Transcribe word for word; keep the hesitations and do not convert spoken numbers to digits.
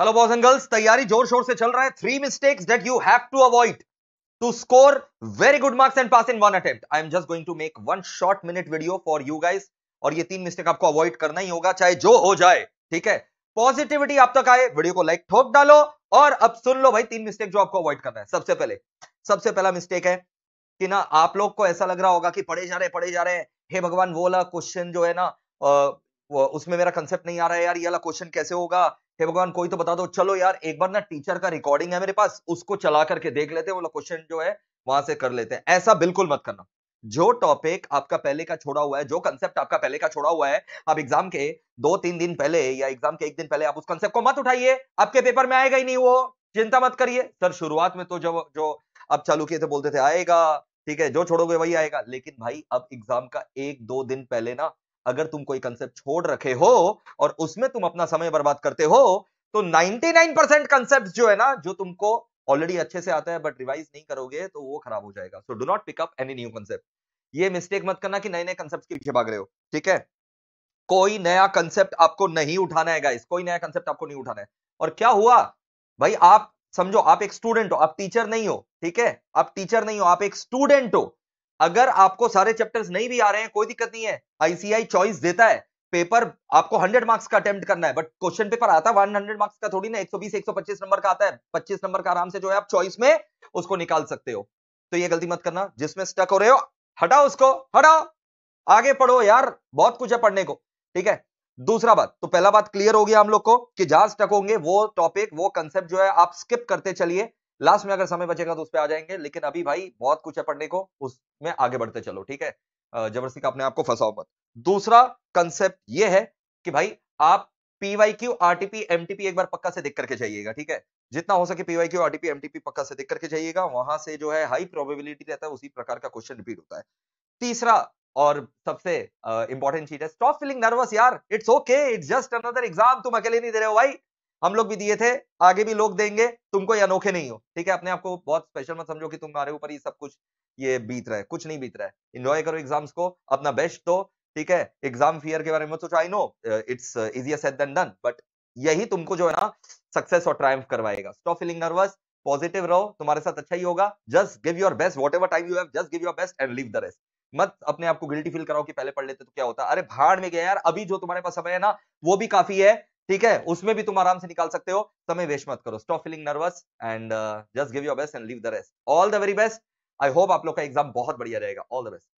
Hello boys and girls, तैयारी जोर शोर से चल रहा है। Three mistakes that you have to avoid to score very good marks and pass in one attempt. I am just going to make one short minute video for you guys, और ये तीन मिस्टेक आपको avoid करना ही होगा चाहे जो हो जाए। ठीक है, पॉजिटिविटी आप तक आए, वीडियो को लाइक ठोक डालो। और अब सुन लो भाई, तीन मिस्टेक जो आपको अवॉइड करना है। सबसे पहले सबसे पहला मिस्टेक है कि ना, आप लोग को ऐसा लग रहा होगा कि पढ़े जा रहे पढ़े जा रहे हे भगवान, वो वाला क्वेश्चन जो है ना उसमें मेरा कंसेप्ट नहीं आ रहा है यार, ये वाला क्वेश्चन कैसे होगा, हे भगवान कोई तो बता दो। चलो यार, एक बार ना टीचर का रिकॉर्डिंग है मेरे पास, उसको चला करके देख लेते हैं, वो क्वेश्चन जो है वहां से कर लेते हैं। ऐसा बिल्कुल मत करना। जो टॉपिक आपका पहले का छोड़ा हुआ है, जो कंसेप्ट आपका पहले का छोड़ा हुआ है, आप एग्जाम के दो तीन दिन पहले या एग्जाम के एक दिन पहले आप उस कंसेप्ट को मत उठाइए, आपके पेपर में आएगा ही नहीं वो, चिंता मत करिए। सर शुरुआत में तो जब जो आप चालू किए थे बोलते थे आएगा, ठीक है, जो छोड़ोगे वही आएगा। लेकिन भाई, अब एग्जाम का एक दो दिन पहले ना अगर तुम कोई कंसेप्ट छोड़ रखे हो और उसमें तुम अपना समय बर्बाद करते हो, तो निन्यानवे परसेंट कंसेप्ट जो है ना, जो तुमको ऑलरेडी अच्छे से आता है बट रिवाइज नहीं करोगे तो वो खराब हो जाएगा। So do not pick up any new concept. ये मिस्टेक मत करना कि नए नए कंसेप्ट के पीछे भाग रहे हो। ठीक है, कोई नया कंसेप्ट आपको नहीं उठाना है गाइस, कोई नया कंसेप्ट आपको नहीं उठाना है। और क्या हुआ भाई, आप समझो आप एक स्टूडेंट हो, आप टीचर नहीं हो। ठीक है, आप टीचर नहीं हो, आप एक स्टूडेंट हो। अगर आपको सारे चैप्टर्स नहीं भी आ रहे हैं, कोई दिक्कत नहीं है, आईसीआई चॉइस देता है। पेपर आपको हंड्रेड मार्क्स का अटेम्प्ट करना है, बट क्वेश्चन पेपर आता है हंड्रेड मार्क्स का थोड़ी ना, एक सौ बीस एक सौ पच्चीस नंबर का आता है। पच्चीस नंबर का आराम से जो है आप चॉइस में उसको निकाल सकते हो। तो ये गलती मत करना, जिसमें स्टक हो रहे हो हटाओ उसको, हटाओ, आगे पढ़ो यार, बहुत कुछ है पढ़ने को। ठीक है, दूसरा बात, तो पहला बात क्लियर हो गया हम लोग को कि जहां स्टक होंगे वो टॉपिक वो कंसेप्ट जो है आप स्किप करते चलिए, लास्ट में अगर समय बचेगा तो उस पर आ जाएंगे। लेकिन अभी भाई बहुत कुछ है पढ़ने को, उसमें आगे बढ़ते चलो। ठीक है, जबरदस्ती का अपने आप को फंसाओ मत। दूसरा कंसेप्ट ये है कि भाई आप पीवाईक्यू आरटीपी एमटीपी एक बार पक्का से देख करके जाइएगा। ठीक है, जितना हो सके पीवाईक्यू आरटीपी एमटीपी पक्का से देख करके जाइएगा, वहां से जो है हाई प्रोबेबिलिटी रहता है उसी प्रकार का क्वेश्चन रिपीट होता है। तीसरा और सबसे इंपॉर्टेंट चीज है, स्टॉप फीलिंग नर्वस यार, it's okay, it's just another exam. तुम अकेले नहीं दे रहे हो भाई, हम लोग भी दिए थे, आगे भी लोग देंगे, तुम कोई अनोखे नहीं हो। ठीक है, अपने आप को बहुत स्पेशल मत समझो कि तुम्हारे ऊपर ये सब कुछ ये बीत रहा है, कुछ नहीं बीत रहा है। एंजॉय करो एग्जाम्स को, अपना बेस्ट दो। ठीक है, एग्जाम फियर के बारे में सोचो, I know it's easier said than done, but यही तुमको जो है ना सक्सेस और ट्रायम्फ करवाएगा। स्टॉप फीलिंग नर्वस, पॉजिटिव रहो, तुम्हारे साथ अच्छा ही होगा। Just give your best, whatever time you have, just give your best and leave the rest. मत अपने आप को गिल्टी फील कराओ कि पहले पढ़ लेते तो क्या होता। अरे भाड़ में गया यार, अभी जो तुम्हारे पास समय है ना वो भी काफी है। ठीक है, उसमें भी तुम आराम से निकाल सकते हो, समय वेस्ट मत करो। Stop feeling nervous and just give your best and leave the rest. All the very best, I hope आप लोग का एग्जाम बहुत बढ़िया रहेगा। All the best.